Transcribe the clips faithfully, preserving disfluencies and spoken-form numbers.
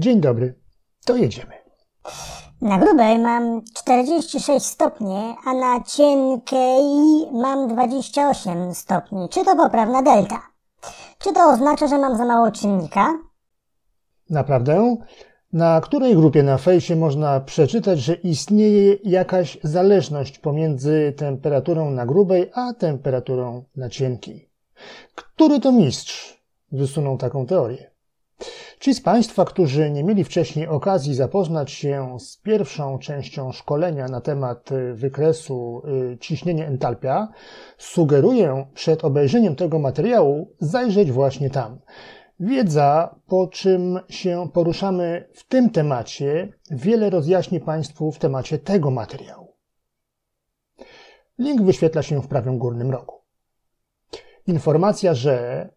Dzień dobry, to jedziemy. Na grubej mam czterdzieści sześć stopni, a na cienkiej mam dwadzieścia osiem stopni. Czy to poprawna delta? Czy to oznacza, że mam za mało czynnika? Naprawdę? Na której grupie na fejsie można przeczytać, że istnieje jakaś zależność pomiędzy temperaturą na grubej, a temperaturą na cienkiej? Który to mistrz wysunął taką teorię? Ci z Państwa, którzy nie mieli wcześniej okazji zapoznać się z pierwszą częścią szkolenia na temat wykresu ciśnienie-entalpia, sugeruję przed obejrzeniem tego materiału zajrzeć właśnie tam. Wiedza, po czym się poruszamy w tym temacie, wiele rozjaśni Państwu w temacie tego materiału. Link wyświetla się w prawym górnym rogu. Informacja, że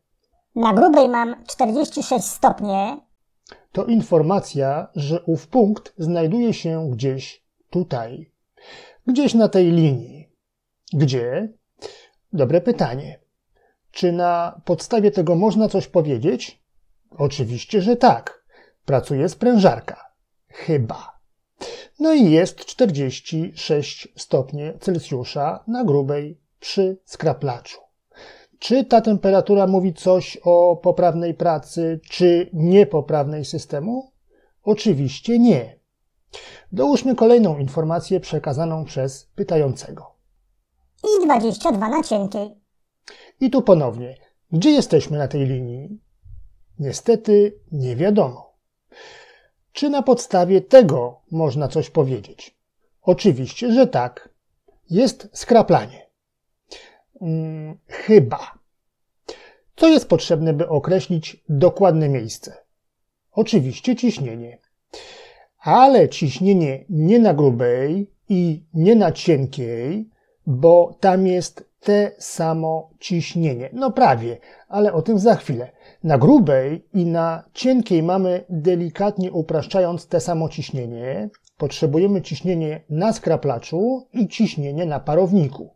na grubej mam czterdzieści sześć stopni. To informacja, że ów punkt znajduje się gdzieś tutaj. Gdzieś na tej linii. Gdzie? Dobre pytanie. Czy na podstawie tego można coś powiedzieć? Oczywiście, że tak. Pracuje sprężarka. Chyba. No i jest czterdzieści sześć stopni Celsjusza na grubej przy skraplaczu. Czy ta temperatura mówi coś o poprawnej pracy, czy niepoprawnej systemu? Oczywiście nie. Dołóżmy kolejną informację przekazaną przez pytającego. I dwadzieścia dwa na cienkiej. I tu ponownie. Gdzie jesteśmy na tej linii? Niestety nie wiadomo. Czy na podstawie tego można coś powiedzieć? Oczywiście, że tak. Jest skraplanie. Hmm, chyba. Co jest potrzebne, by określić dokładne miejsce? Oczywiście ciśnienie. Ale ciśnienie nie na grubej i nie na cienkiej, bo tam jest te samo ciśnienie. No prawie, ale o tym za chwilę. Na grubej i na cienkiej mamy, delikatnie upraszczając, te samo ciśnienie. Potrzebujemy ciśnienie na skraplaczu i ciśnienie na parowniku.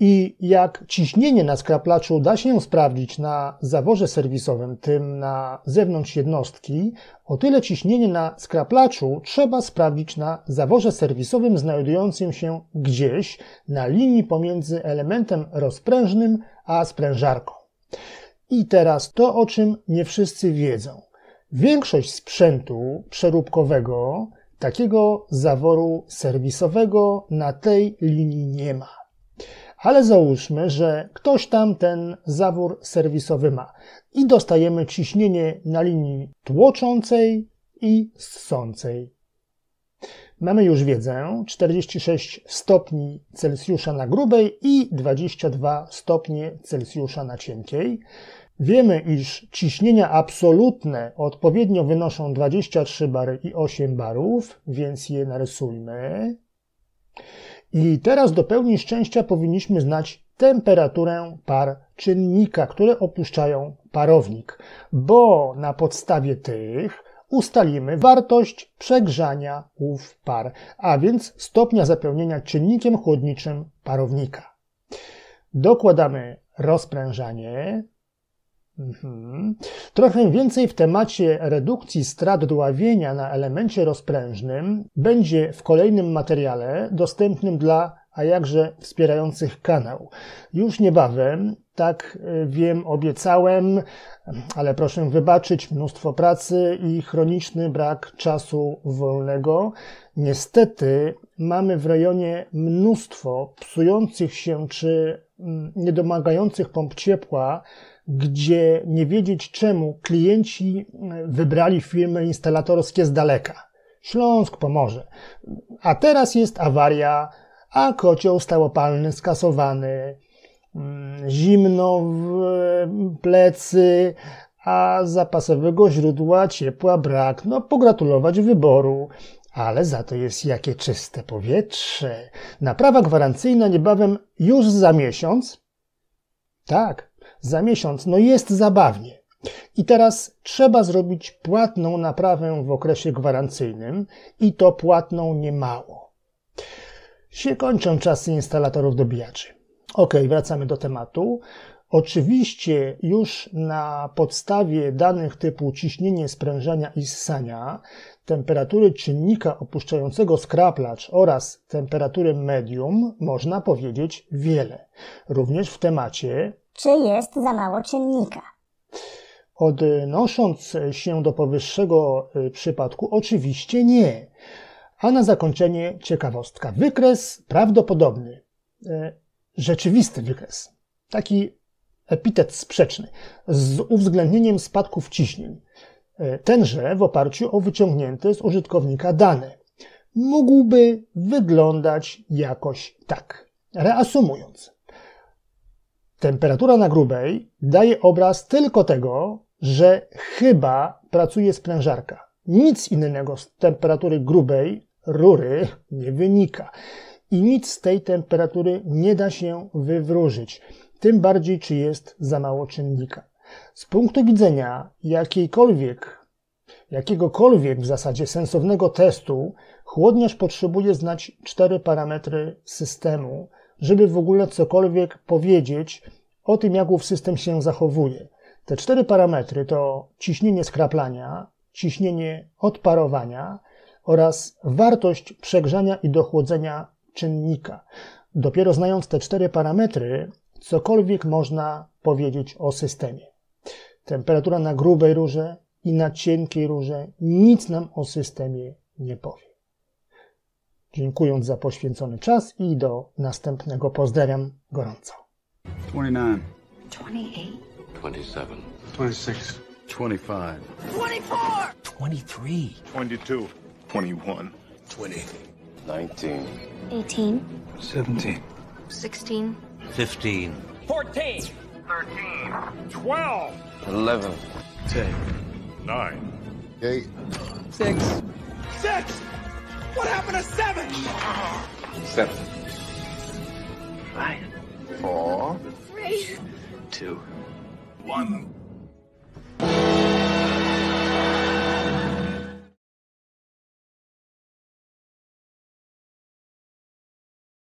I jak ciśnienie na skraplaczu da się sprawdzić na zaworze serwisowym, tym na zewnątrz jednostki, o tyle ciśnienie na skraplaczu trzeba sprawdzić na zaworze serwisowym znajdującym się gdzieś na linii pomiędzy elementem rozprężnym a sprężarką. I teraz to, o czym nie wszyscy wiedzą. Większość sprzętu przeróbkowego takiego zaworu serwisowego na tej linii nie ma. Ale załóżmy, że ktoś tam ten zawór serwisowy ma i dostajemy ciśnienie na linii tłoczącej i ssącej. Mamy już wiedzę, czterdzieści sześć stopni Celsjusza na grubej i dwadzieścia dwa stopnie Celsjusza na cienkiej. Wiemy, iż ciśnienia absolutne odpowiednio wynoszą dwadzieścia trzy bary i osiem barów, więc je narysujmy. I teraz do pełni szczęścia powinniśmy znać temperaturę par czynnika, które opuszczają parownik, bo na podstawie tych ustalimy wartość przegrzania ów par, a więc stopnia zapełnienia czynnikiem chłodniczym parownika. Dokładamy rozprężanie. Mhm. Trochę więcej w temacie redukcji strat dławienia na elemencie rozprężnym będzie w kolejnym materiale dostępnym dla, a jakże wspierających kanał. Już niebawem, tak wiem, obiecałem, ale proszę wybaczyć, mnóstwo pracy i chroniczny brak czasu wolnego. Niestety mamy w rejonie mnóstwo psujących się czy niedomagających pomp ciepła, gdzie nie wiedzieć czemu klienci wybrali firmy instalatorskie z daleka. Śląsk pomoże. A teraz jest awaria, a kocioł stałopalny skasowany, zimno w plecy, a zapasowego źródła ciepła brak. No, pogratulować wyboru. Ale za to jest jakie czyste powietrze. Naprawa gwarancyjna niebawem już za miesiąc. Tak. Za miesiąc, no jest zabawnie. I teraz trzeba zrobić płatną naprawę w okresie gwarancyjnym i to płatną niemało. Się kończą czasy instalatorów dobijaczy. Ok, wracamy do tematu. Oczywiście już na podstawie danych typu ciśnienie, sprężenia i ssania, temperatury czynnika opuszczającego skraplacz oraz temperatury medium można powiedzieć wiele. Również w temacie czy jest za mało czynnika? Odnosząc się do powyższego przypadku, oczywiście nie. A na zakończenie ciekawostka. Wykres prawdopodobny. Rzeczywisty wykres. Taki epitet sprzeczny. Z uwzględnieniem spadków ciśnień. Tenże w oparciu o wyciągnięte z użytkownika dane. Mógłby wyglądać jakoś tak. Reasumując. Temperatura na grubej daje obraz tylko tego, że chyba pracuje sprężarka. Nic innego z temperatury grubej rury nie wynika. I nic z tej temperatury nie da się wywróżyć. Tym bardziej, czy jest za mało czynnika. Z punktu widzenia jakiejkolwiek, jakiegokolwiek w zasadzie sensownego testu, chłodniarz potrzebuje znać cztery parametry systemu, żeby w ogóle cokolwiek powiedzieć o tym, jak ów system się zachowuje. Te cztery parametry to ciśnienie skraplania, ciśnienie odparowania oraz wartość przegrzania i dochłodzenia czynnika. Dopiero znając te cztery parametry, cokolwiek można powiedzieć o systemie. Temperatura na grubej rurze i na cienkiej rurze nic nam o systemie nie powie. Dziękując za poświęcony czas i do następnego. Pozdrawiam gorąco. dwadzieścia dziewięć. dwadzieścia osiem. dwadzieścia siedem. dwadzieścia sześć. dwadzieścia pięć. dwadzieścia cztery. dwadzieścia trzy. dwadzieścia dwa. dwadzieścia jeden. dwadzieścia. dziewiętnaście. osiemnaście. siedemnaście. szesnaście. piętnaście. czternaście. trzynaście. dwanaście. jedenaście. dziesięć. dziewięć. osiem. sześć. sześć! What happened to seven? Seven. Five. Four. Three. Two. One.